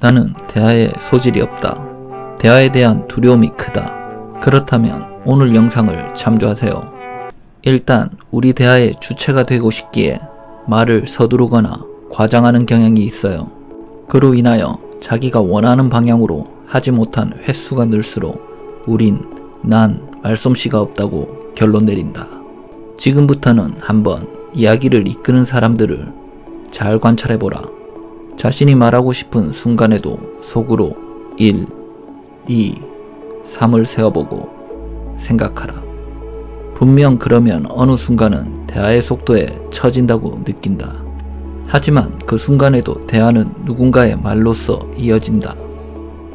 나는 대화에 소질이 없다. 대화에 대한 두려움이 크다. 그렇다면 오늘 영상을 참조하세요. 일단 우리 대화의 주체가 되고 싶기에 말을 서두르거나 과장하는 경향이 있어요. 그로 인하여 자기가 원하는 방향으로 하지 못한 횟수가 늘수록 우린 난 말솜씨가 없다고 결론 내린다. 지금부터는 한번 이야기를 이끄는 사람들을 잘 관찰해보라. 자신이 말하고 싶은 순간에도 속으로 1, 2, 3을 세어보고 생각하라. 분명 그러면 어느 순간은 대화의 속도에 처진다고 느낀다. 하지만 그 순간에도 대화는 누군가의 말로써 이어진다.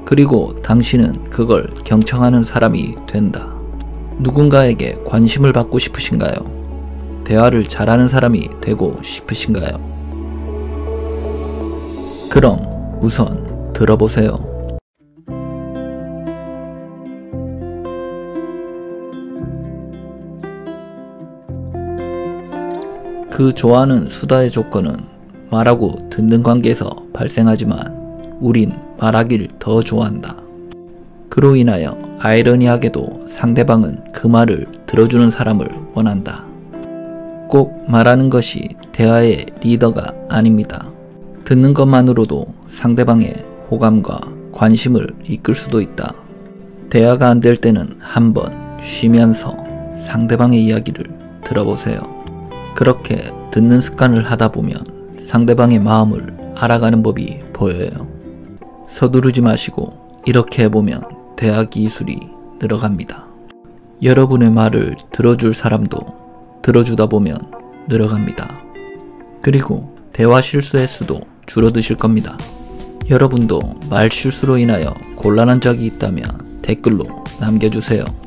그리고 당신은 그걸 경청하는 사람이 된다. 누군가에게 관심을 받고 싶으신가요? 대화를 잘하는 사람이 되고 싶으신가요? 그럼 우선 들어보세요. 그 좋아하는 수다의 조건은 말하고 듣는 관계에서 발생하지만 우린 말하길 더 좋아한다. 그로 인하여 아이러니하게도 상대방은 그 말을 들어주는 사람을 원한다. 꼭 말하는 것이 대화의 리더가 아닙니다. 듣는 것만으로도 상대방의 호감과 관심을 이끌 수도 있다. 대화가 안 될 때는 한번 쉬면서 상대방의 이야기를 들어보세요. 그렇게 듣는 습관을 하다 보면 상대방의 마음을 알아가는 법이 보여요. 서두르지 마시고 이렇게 해보면 대화 기술이 늘어갑니다. 여러분의 말을 들어줄 사람도 들어주다 보면 늘어갑니다. 그리고 대화 실수의 수도 줄어드실 겁니다. 여러분도 말 실수로 인하여 곤란한 적이 있다면 댓글로 남겨주세요.